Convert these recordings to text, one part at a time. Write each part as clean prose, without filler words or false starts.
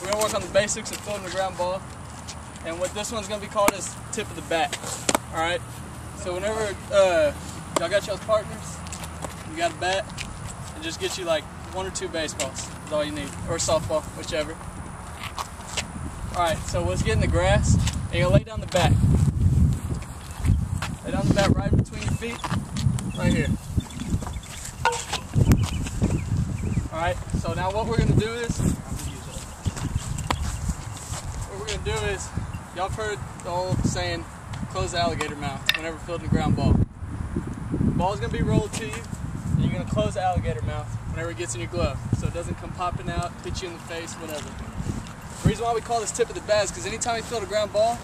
We're going to work on the basics of fielding the ground ball. And what this one's going to be called is tip of the bat. Alright? So whenever y'all got y'all's partners, you got a bat, and just get you like 1 or 2 baseballs. That's all you need. Or softball, whichever. Alright, so let's get in the grass, and you're going to lay down the bat. Lay down the bat right between your feet, right here. Alright, so now what we're going to do is, y'all have heard the old saying, close the alligator mouth whenever fielding the ground ball. Ball's going to be rolled to you, and you're going to close the alligator mouth whenever it gets in your glove, so it doesn't come popping out, hit you in the face, whatever. The reason why we call this tip of the bat is because anytime you field a ground ball,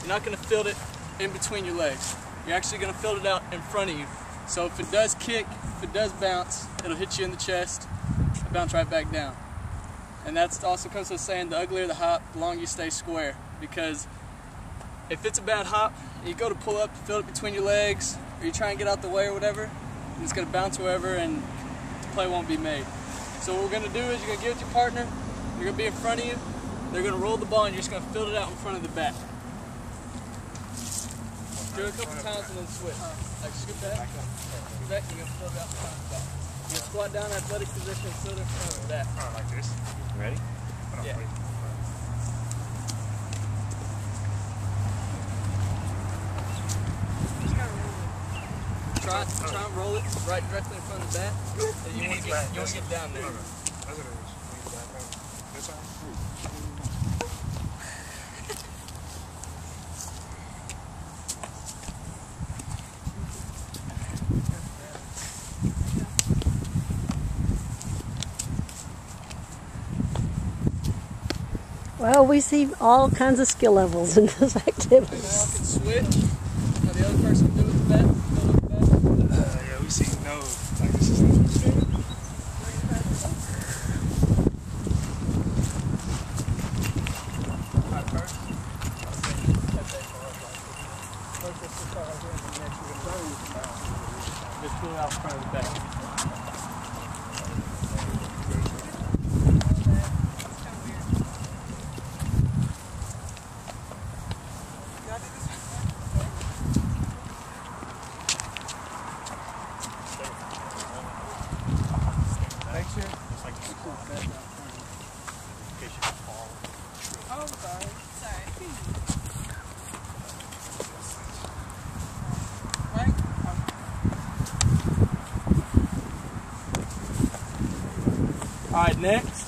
you're not going to field it in between your legs. You're actually going to field it out in front of you. So if it does kick, if it does bounce, it'll hit you in the chest and bounce right back down. And that also comes with saying, the uglier the hop, the longer you stay square. Because if it's a bad hop, and you go to pull up, field it between your legs, or you try and get out the way or whatever, and it's going to bounce wherever and the play won't be made. So what we're going to do is you're going to give it to your partner, they're going to be in front of you, they're going to roll the ball, and you're just going to field it out in front of the bat. Do it a couple times and then switch. Like scoop back, scoop back, and you're going to field it out in front of the bat. You're going to squat down in athletic position and field it in front of the bat. All right, like this. You ready? Yeah. Try and roll it right directly in front of the bat. And you want to get down there. Well, we see all kinds of skill levels in this activity. Now I can switch. Now the other person do with the bat. Just pull it out in front of the back. Next year, it's like just pull the back out in front of you. Oh, sorry. Sorry. Alright, next,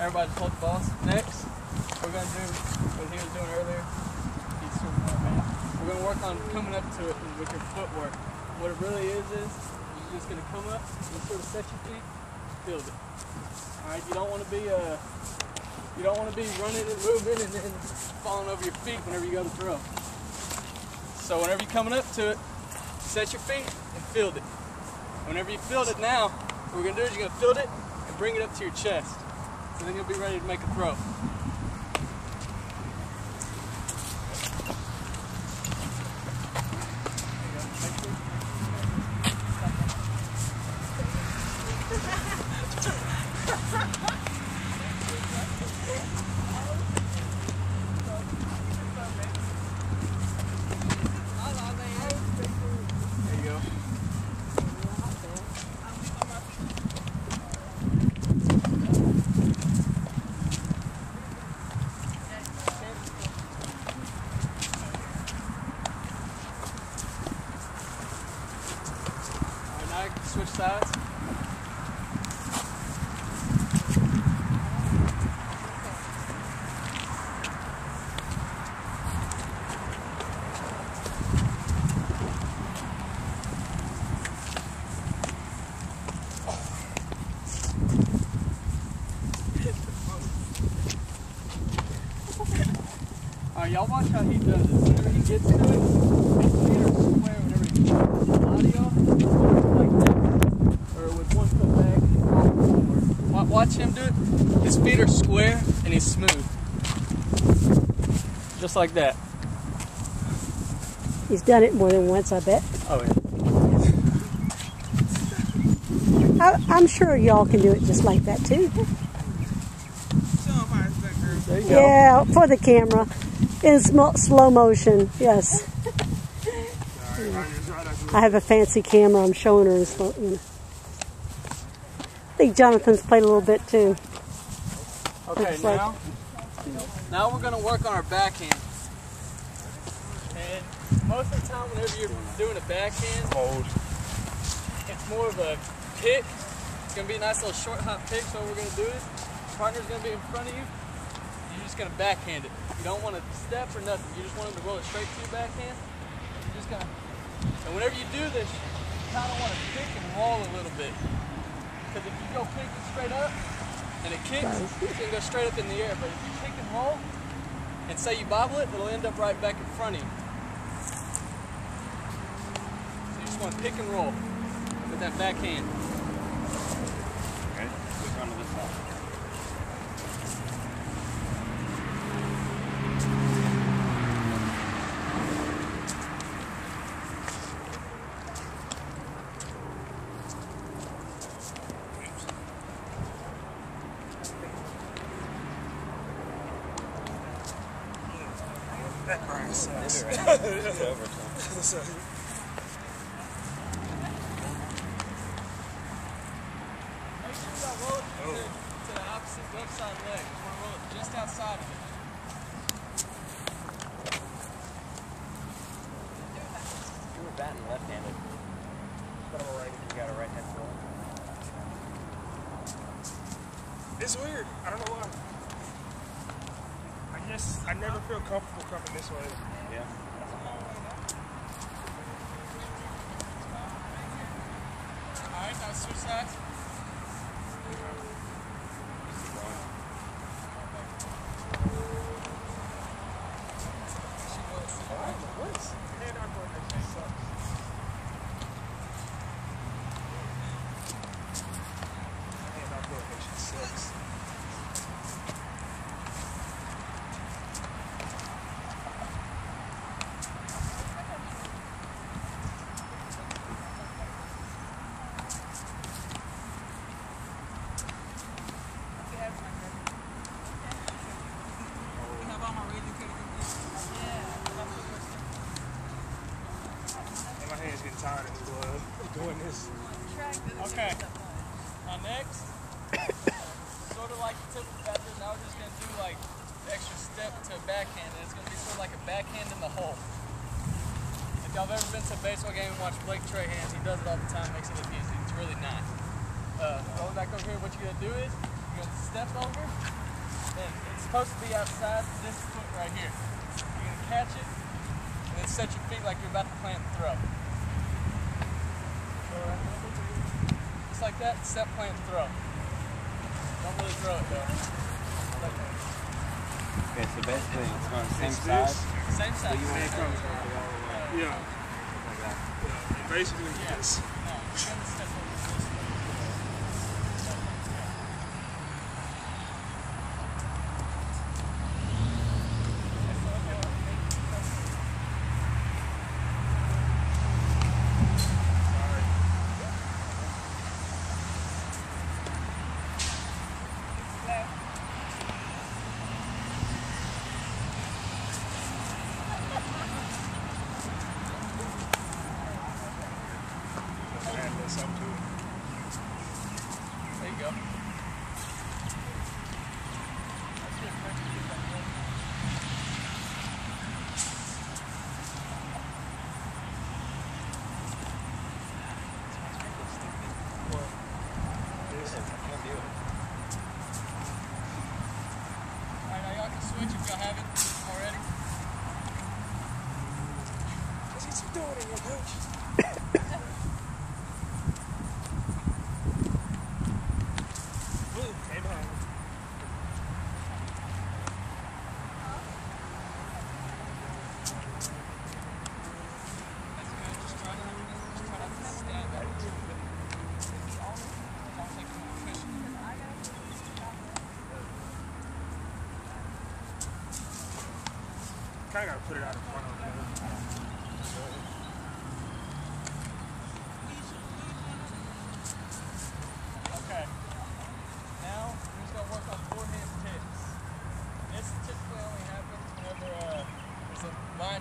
everybody's hold the balls. Next, we're going to do what he was doing earlier. He's swimming up, man. We're going to work on coming up to it with your footwork. What it really is you're just going to come up and sort of set your feet, field it. Alright, you don't want to be running and moving and then falling over your feet whenever you go to throw. So whenever you're coming up to it, set your feet and field it. Whenever you field it now, what we're going to do is you're going to field it, bring it up to your chest, so then you'll be ready to make a throw. Switch sides. Alright, y'all watch how he does it. Whenever he gets to it, his feet are square whenever he gets to the body off. Watch him do it. His feet are square and he's smooth. Just like that. He's done it more than once, I bet. Oh, yeah. I'm sure y'all can do it just like that, too. There you go. Yeah, for the camera. In slow motion, yes. I have a fancy camera. I'm showing her. I think Jonathan's played a little bit too. Okay, now we're going to work on our backhand. And most of the time, whenever you're doing a backhand, it's more of a pick. It's going to be a nice little short hop pick. So what we're going to do is, your partner's going to be in front of you. You're just going to backhand it. You don't want to step or nothing. You just want them to roll it straight to your backhand. You're just going to. And whenever you do this, you kind of want to kick and roll a little bit. Because if you go kick it straight up and it kicks, it's going to go straight up in the air. But if you kick and roll and say you bobble it, it'll end up right back in front of you. So you just want to pick and roll with that backhand. Okay, let's run to this side. That burns. It's overtime. Roll it to the opposite left side leg. You want to roll it just outside of it. You were batting left-handed. But I'm alright if you got a right-handed roll. It's weird. I don't know why. I never feel comfortable coming this way. Yeah. Alright, now switch sides. Doing this. Okay. Now next, sort of like the typical pattern. Now we're just gonna do like the extra step to a backhand, and it's gonna be sort of like a backhand in the hole. If y'all have ever been to a baseball game and watched Blake Trahan, he does it all the time, makes it look easy. It's really nice. Going back over here, what you're gonna do is you're gonna step over, and it's supposed to be outside this foot right here. You're gonna catch it, and then set your feet like you're about to plant and throw. Just like that, step, plant, throw. Don't really throw it though. Like that. Okay, so basically it's on the same side. You want to throw it. Yeah. Like that. Yeah. Basically, yes. I gotta put it out in front of them. Okay. Now we're just gonna work on forehand picks. This is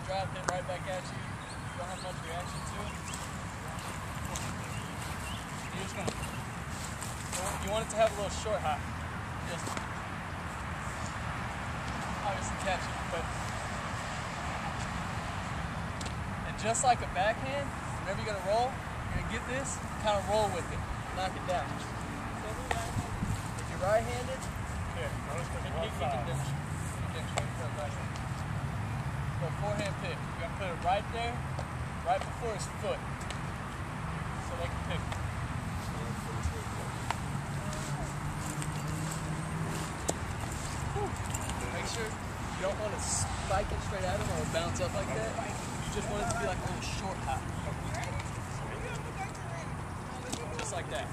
drive hit right back at you. You don't have much reaction to it. You're just going to, you want it to have a little short hop. Just obviously catch it, but and just like a backhand, whenever you're going to roll, you're going to get this, kind of roll with it, knock it down. If you're right-handed, here, so forehand pick, you're going to put it right there, right before his foot, so they can pick it. Make sure you don't want to spike it straight at him or bounce up like that. You just want it to be like a little short hop. Just like that.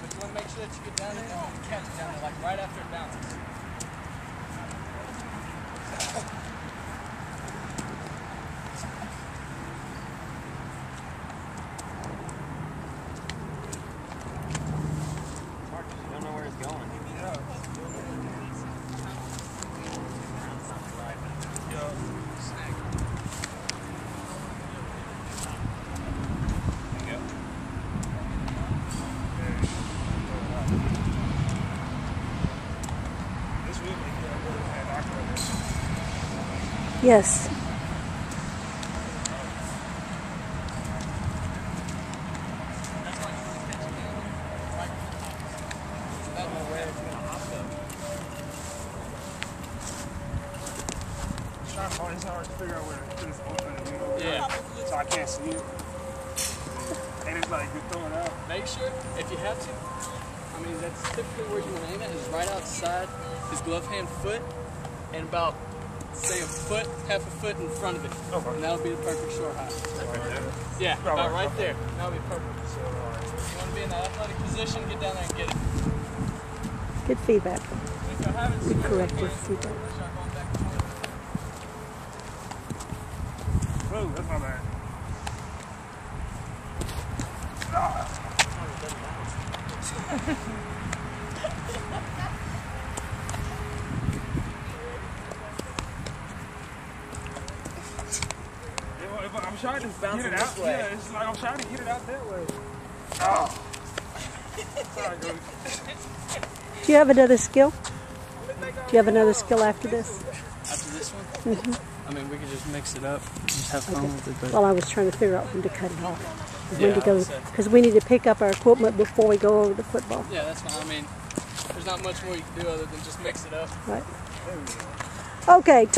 But you want to make sure that you get down there and catch it down there, like right after it bounces. Yes. Yeah. So I can't see it. And it's like you throw it out. Make sure, if you have to, I mean, that's typically where you want to aim it, is right outside his glove hand foot and about, say, a foot, half a foot in front of it. Okay. And that'll be the perfect short hop. Yeah, about right there. That'll be perfect. So, you want to be in that athletic position, get down there and get it. Good feedback. Good corrective feedback. Whoa, that's my bad. I'm trying to bounce it out. Yeah, it's like I'm trying to get it out that way. Oh. Sorry, dude. Do you have another skill? Do you have another skill after this? After this one? Mm-hmm. I mean, we could just mix it up, just have fun with it. But well, I was trying to figure out when to cut it off, because we need to pick up our equipment before we go over to football. Yeah, that's fine. I mean, there's not much more you can do other than just mix it up. Right. Okay.